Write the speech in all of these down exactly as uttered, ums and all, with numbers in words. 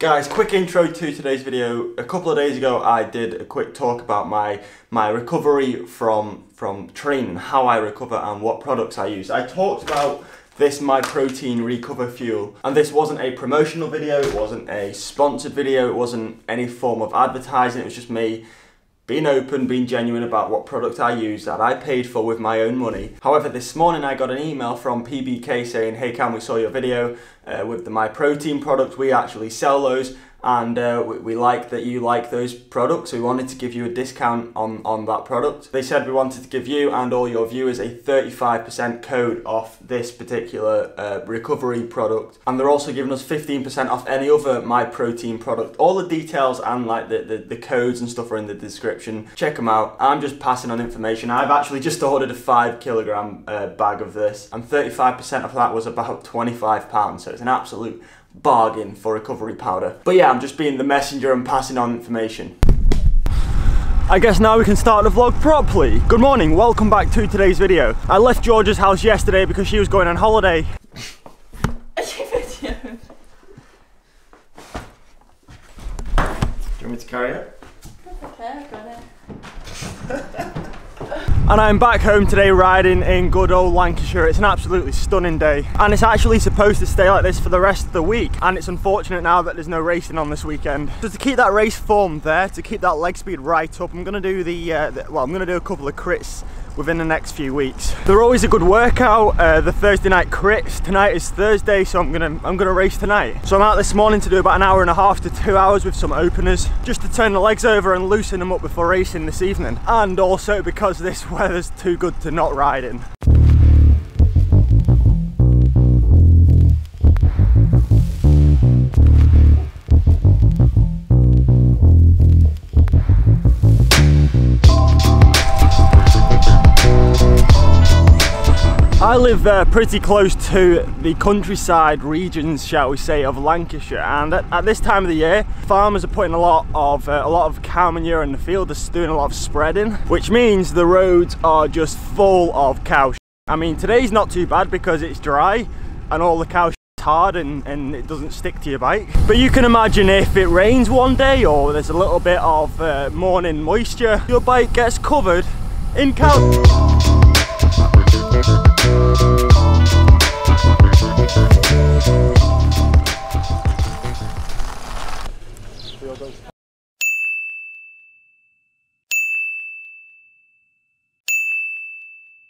Guys, quick intro to today's video. A couple of days ago I did a quick talk about my my recovery from from training, how I recover and what products I use. I talked about this MyProtein recover fuel, and this wasn't a promotional video, it wasn't a sponsored video, it wasn't any form of advertising. It was just me being open, being genuine about what product I use that I paid for with my own money. However, this morning I got an email from P B K saying, hey Cam, we saw your video uh, with the MyProtein product, we actually sell those, and uh, we, we like that you like those products, so we wanted to give you a discount on, on that product. They said we wanted to give you and all your viewers a thirty-five percent code off this particular uh, recovery product, and they're also giving us fifteen percent off any other MyProtein product. All the details and like the, the, the codes and stuff are in the description. Check them out. I'm just passing on information. I've actually just ordered a five kilogram uh, bag of this, and thirty-five percent of that was about twenty-five pounds, so it's an absolute bargain for recovery powder. But yeah, I'm just being the messenger and passing on information. I guess now we can start the vlog properly. Good morning, welcome back to today's video. I left Georgia's house yesterday because she was going on holiday. Do you want me to carry it? And I'm back home today riding in good old Lancashire. It's an absolutely stunning day, and it's actually supposed to stay like this for the rest of the week, and it's unfortunate now that there's no racing on this weekend. So to keep that race form there, to keep that leg speed right up, I'm gonna do the, uh, the well I'm gonna do a couple of crits within the next few weeks. They're always a good workout, uh, the Thursday night crits. Tonight is Thursday, so I'm gonna I'm gonna race tonight. So I'm out this morning to do about an hour and a half to two hours with some openers, just to turn the legs over and loosen them up before racing this evening. And also because this weather's too good to not ride in. I live uh, pretty close to the countryside regions, shall we say, of Lancashire, and at, at this time of the year farmers are putting a lot of uh, a lot of cow manure in the field. They're doing a lot of spreading, which means the roads are just full of cow shit. I mean, today's not too bad because it's dry and all the cow shit is hard and, and it doesn't stick to your bike, but you can imagine if it rains one day or there's a little bit of uh, morning moisture, your bike gets covered in cow.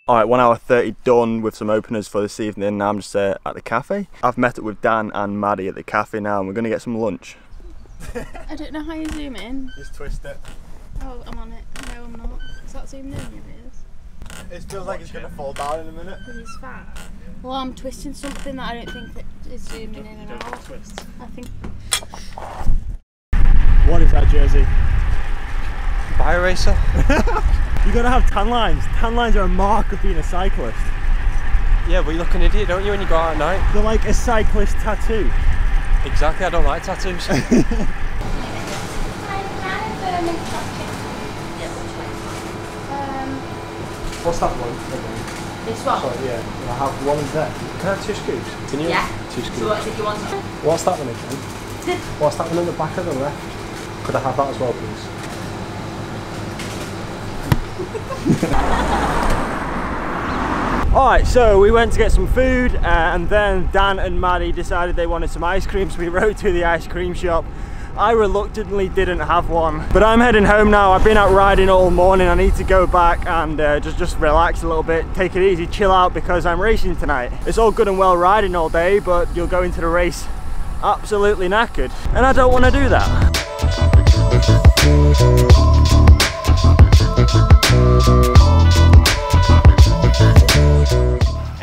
Alright, one hour thirty done with some openers for this evening. Now I'm just uh, at the cafe. I've met up with Dan and Maddie at the cafe now, and we're going to get some lunch. I don't know how you zoom in. Just twist it. Oh, I'm on it. No, I'm not. Is that zoomed in? It is. It feels like it's going to fall down in a minute. He's fat. Well, I'm twisting something that I don't think that is zooming in and out. Twist. I think. What is that jersey? Bio-racer. You got to have tan lines. Tan lines are a mark of being a cyclist. Yeah, but you look an idiot, don't you, when you go out at night? They're like a cyclist tattoo. Exactly. I don't like tattoos. What's that one? This one? Sorry, yeah. Can I have one of them? Can I have two scoops? Can you? Yeah. Two scoops. So what did you want? What's that one again? What's that one on the back of the left? Could I have that as well, please? Alright, so we went to get some food, uh, and then Dan and Maddie decided they wanted some ice cream, so we rode to the ice cream shop. I reluctantly didn't have one, but I'm heading home now. I've been out riding all morning. I need to go back and uh, just, just relax a little bit, take it easy, chill out, because I'm racing tonight. It's all good and well riding all day, but you'll go into the race absolutely knackered, and I don't want to do that.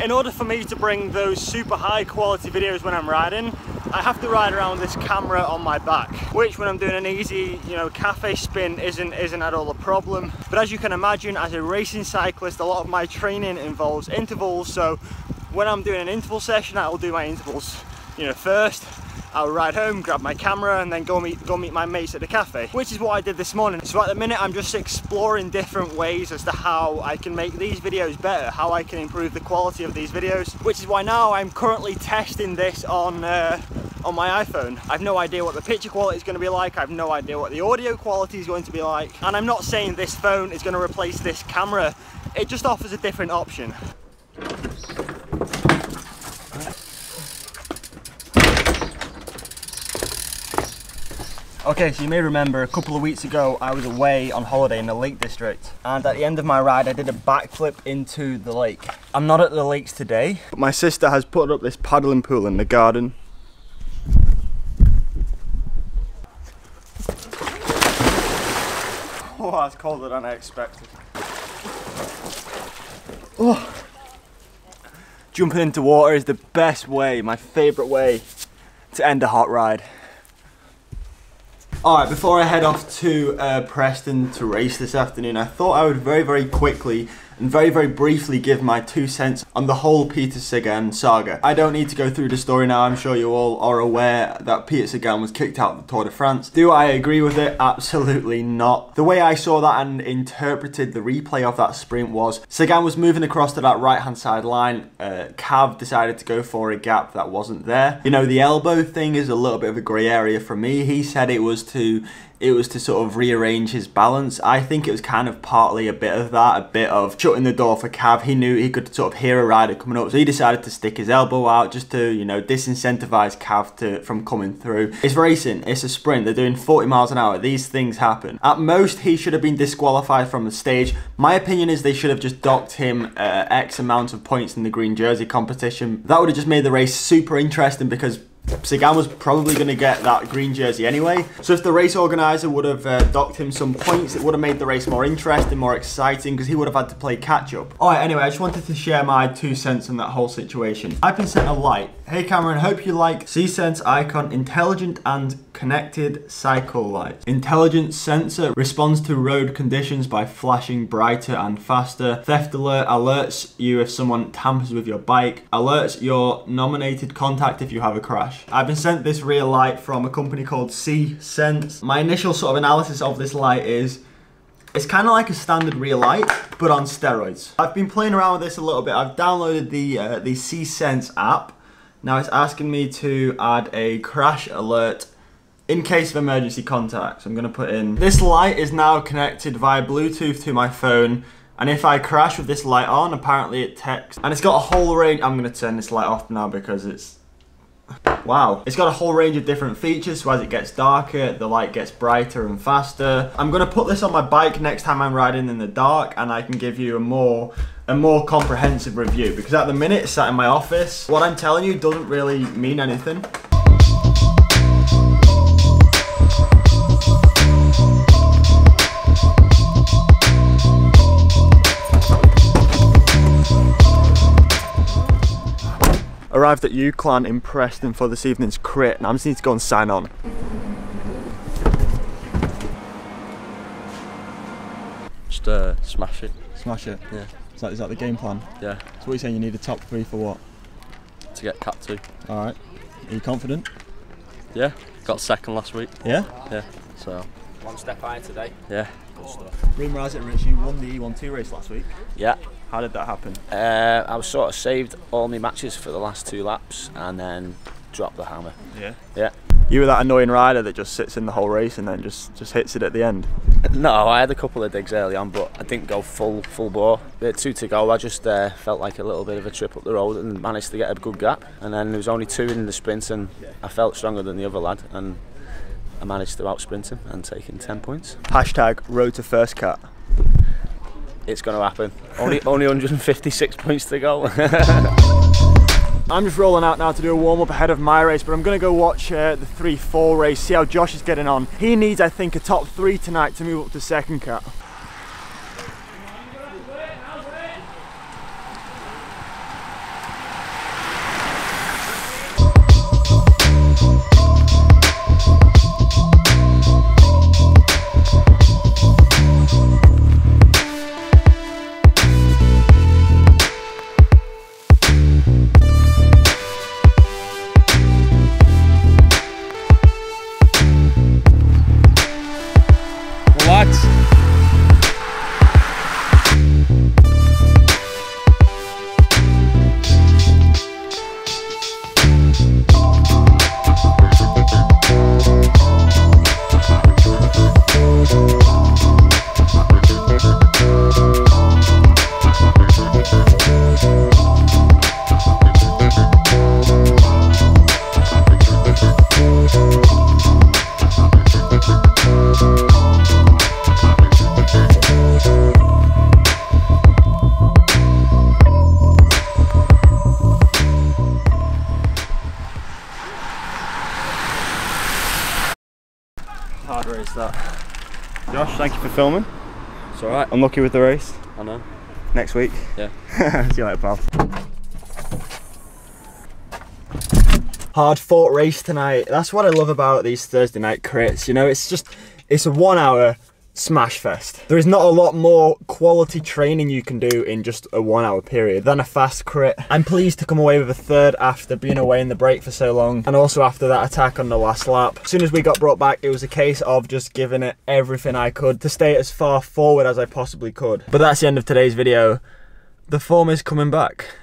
In order for me to bring those super high quality videos when I'm riding, I have to ride around with this camera on my back, which when I'm doing an easy, you know, cafe spin isn't isn't at all a problem. But as you can imagine, as a racing cyclist, a lot of my training involves intervals. So when I'm doing an interval session, I'll do my intervals, you know, first. I'll ride home, grab my camera, and then go meet go meet my mates at the cafe, which is what I did this morning. So at the minute, I'm just exploring different ways as to how I can make these videos better, how I can improve the quality of these videos, which is why now I'm currently testing this on uh, on my iPhone. I've no idea what the picture quality is going to be like, I've no idea what the audio quality is going to be like, and I'm not saying this phone is going to replace this camera, it just offers a different option. Okay, so you may remember a couple of weeks ago I was away on holiday in the Lake District, and at the end of my ride I did a backflip into the lake. I'm not at the lakes today, but my sister has put up this paddling pool in the garden. Oh, that's colder than I expected. Oh. Jumping into water is the best way, my favourite way to end a hot ride. Alright, before I head off to uh, Preston to race this afternoon, I thought I would very, very quickly and very, very briefly give my two cents on the whole Peter Sagan saga. I don't need to go through the story now, I'm sure you all are aware that Peter Sagan was kicked out of the Tour de France. Do I agree with it? Absolutely not. The way I saw that and interpreted the replay of that sprint was, Sagan was moving across to that right-hand side line, uh, Cav decided to go for a gap that wasn't there. You know, the elbow thing is a little bit of a grey area for me. He said it was to... it was to sort of rearrange his balance. I think it was kind of partly a bit of that, a bit of shutting the door for Cav. He knew he could sort of hear a rider coming up, so he decided to stick his elbow out just to, you know, disincentivize Cav to, from coming through. It's racing, it's a sprint, they're doing forty miles an hour, these things happen. At most, he should have been disqualified from the stage. My opinion is they should have just docked him uh, X amount of points in the green jersey competition. That would have just made the race super interesting because Sagan was probably going to get that green jersey anyway. So if the race organiser would have uh, docked him some points, it would have made the race more interesting, more exciting, because he would have had to play catch-up. Alright, anyway, I just wanted to share my two cents on that whole situation. I've been sent a light. Hey Cameron, hope you like C-Sense icon, intelligent and connected cycle light. Intelligent sensor responds to road conditions by flashing brighter and faster. Theft alert alerts you if someone tampers with your bike. Alerts your nominated contact if you have a crash. I've been sent this real light from a company called C-Sense. My initial sort of analysis of this light is, it's kind of like a standard real light, but on steroids. I've been playing around with this a little bit. I've downloaded the, uh, the C-Sense app. Now it's asking me to add a crash alert in case of emergency contacts. I'm going to put in, this light is now connected via Bluetooth to my phone. And if I crash with this light on, apparently it texts. And it's got a whole range. I'm going to turn this light off now because it's... wow. It's got a whole range of different features, so as it gets darker, the light gets brighter and faster. I'm going to put this on my bike next time I'm riding in the dark, and I can give you a more a more comprehensive review, because at the minute, it's sat in my office. What I'm telling you doesn't really mean anything. Arrived at UCLan in Preston for this evening's crit, and I just need to go and sign on. Just uh, smash it. Smash it? Yeah. Is that, is that the game plan? Yeah. So what are you saying, you need a top three for what? To get cat two. Alright. Are you confident? Yeah. Got second last week. Yeah? Yeah. So. One step higher today. Yeah. Good stuff. Rumours it, Rich, you won the E one two race last week. Yeah. How did that happen? Uh, I was sort of saved all my matches for the last two laps and then dropped the hammer. Yeah? Yeah. You were that annoying rider that just sits in the whole race and then just, just hits it at the end? No, I had a couple of digs early on, but I didn't go full full bore. There were two to go, I just uh, felt like a little bit of a trip up the road and managed to get a good gap. And then there was only two in the sprint and I felt stronger than the other lad and I managed to out-sprint him and take him ten points. Hashtag road to first cat. It's going to happen. Only, only one hundred fifty-six points to go. I'm just rolling out now to do a warm-up ahead of my race, but I'm going to go watch uh, the three four race, see how Josh is getting on. He needs, I think, a top three tonight to move up to second cat. What? hard race that. Josh, thank you for filming. It's alright. I'm lucky with the race. I know. Next week? Yeah. See you later, pal. Hard fought race tonight. That's what I love about these Thursday night crits. You know, it's just, it's a one hour smash fest. There is not a lot more quality training you can do in just a one hour period than a fast crit. I'm pleased to come away with a third after being away in the break for so long, and also after that attack on the last lap. As soon as we got brought back, it was a case of just giving it everything I could to stay as far forward as I possibly could. But that's the end of today's video. The form is coming back.